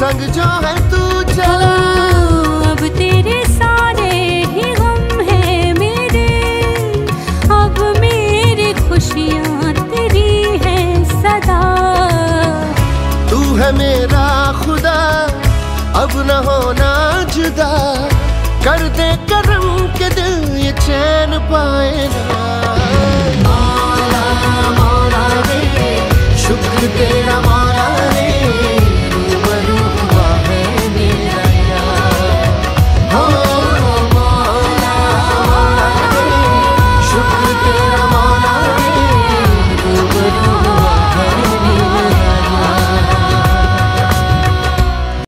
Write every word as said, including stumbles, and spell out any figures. संग जो है तू चला।